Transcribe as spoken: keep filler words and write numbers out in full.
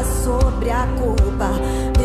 Sobre a culpa.